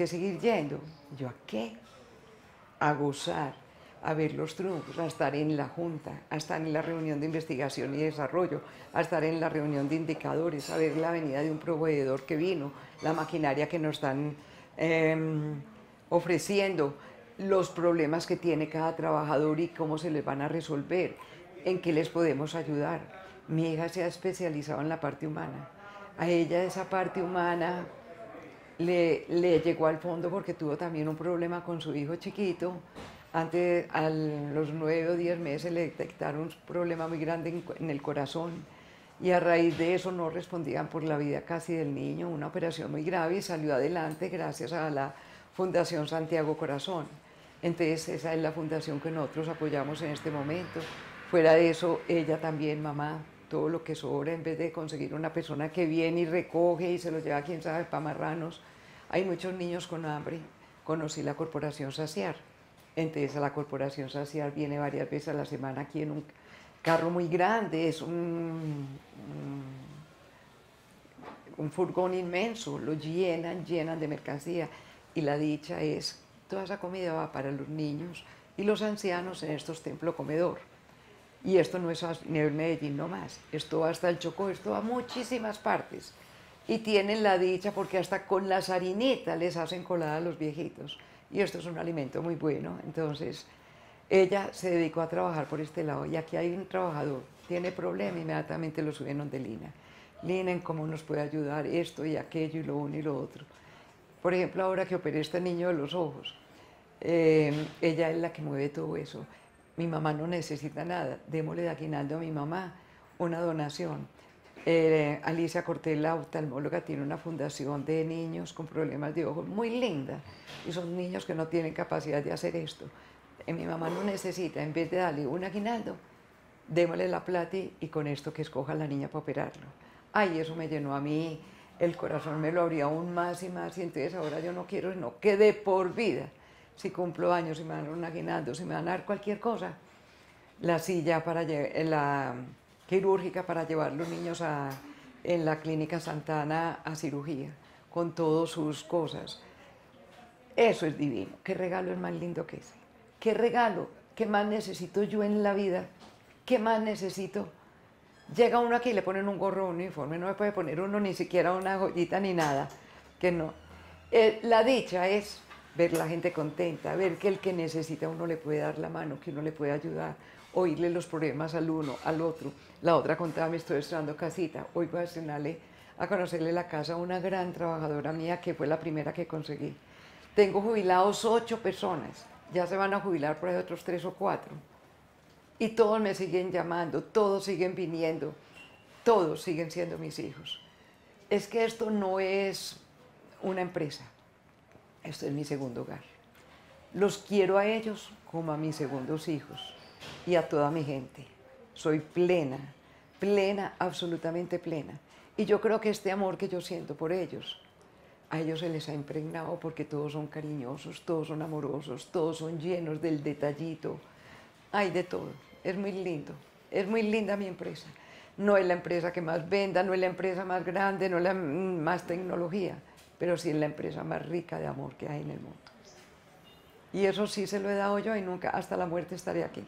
que seguir yendo. ¿Yo a qué? A gozar, a ver los triunfos, a estar en la junta, a estar en la reunión de investigación y desarrollo, a estar en la reunión de indicadores, a ver la venida de un proveedor que vino, la maquinaria que nos están ofreciendo, los problemas que tiene cada trabajador y cómo se les van a resolver, en qué les podemos ayudar. Mi hija se ha especializado en la parte humana. A ella esa parte humana le llegó al fondo porque tuvo también un problema con su hijo chiquito. Antes, a los 9 o 10 meses, le detectaron un problema muy grande en el corazón y a raíz de eso no respondían por la vida casi del niño, una operación muy grave, y salió adelante gracias a la Fundación Santiago Corazón. Entonces esa es la fundación que nosotros apoyamos en este momento. Fuera de eso, ella también, mamá, todo lo que sobra, en vez de conseguir una persona que viene y recoge y se lo lleva a quien sabe para marranos, hay muchos niños con hambre. Conocí la Corporación Saciar. Entonces a la Corporación Saciar viene varias veces a la semana aquí en un carro muy grande, es un furgón inmenso, lo llenan de mercancía, y la dicha es, toda esa comida va para los niños y los ancianos en estos templos comedor. Y esto no es en Medellín nomás, esto va hasta el Chocó, esto va a muchísimas partes. Y tienen la dicha porque hasta con las harinitas les hacen colada a los viejitos. Y esto es un alimento muy bueno. Entonces, ella se dedicó a trabajar por este lado. Y aquí hay un trabajador, tiene problema, inmediatamente lo suben donde Lina. Lina, en cómo nos puede ayudar esto y aquello y lo uno y lo otro. Por ejemplo, ahora que operé este niño de los ojos, ella es la que mueve todo eso. Mi mamá no necesita nada, démosle de aguinaldo a mi mamá una donación. Alicia Cortella, oftalmóloga, tiene una fundación de niños con problemas de ojos muy linda, y son niños que no tienen capacidad de hacer esto. Mi mamá no necesita, en vez de darle un aguinaldo, démosle la plata y con esto que escoja la niña para operarlo. Ay, eso me llenó a mí, el corazón me lo abrió aún más y más, y entonces ahora yo no quiero, sino que de por vida, si cumplo años, si me dan un aguinaldo, si me van a dar cualquier cosa, la silla para la quirúrgica para llevar los niños en la clínica Santana a cirugía, con todas sus cosas. Eso es divino. ¿Qué regalo es más lindo que ese? ¿Qué regalo? ¿Qué más necesito yo en la vida? ¿Qué más necesito? Llega uno aquí y le ponen un gorro, un uniforme, no le puede poner uno ni siquiera una joyita ni nada. Que no. La dicha es ver la gente contenta, ver que el que necesita uno le puede dar la mano, que uno le puede ayudar, oírle los problemas al uno, al otro. La otra contaba, me estoy estrenando casita, hoy voy a conocerle la casa a una gran trabajadora mía que fue la primera que conseguí. Tengo jubilados 8 personas, ya se van a jubilar por ahí otros 3 o 4. Y todos me siguen llamando, todos siguen viniendo, todos siguen siendo mis hijos. Es que esto no es una empresa, esto es mi segundo hogar. Los quiero a ellos como a mis segundos hijos. Y a toda mi gente. Soy plena, plena, absolutamente plena. Y yo creo que este amor que yo siento por ellos, a ellos se les ha impregnado porque todos son cariñosos, todos son amorosos, todos son llenos del detallito. Hay de todo. Es muy lindo. Es muy linda mi empresa. No es la empresa que más venda, no es la empresa más grande, no es la más tecnología, pero sí es la empresa más rica de amor que hay en el mundo. Y eso sí se lo he dado yo y nunca, hasta la muerte, estaré aquí.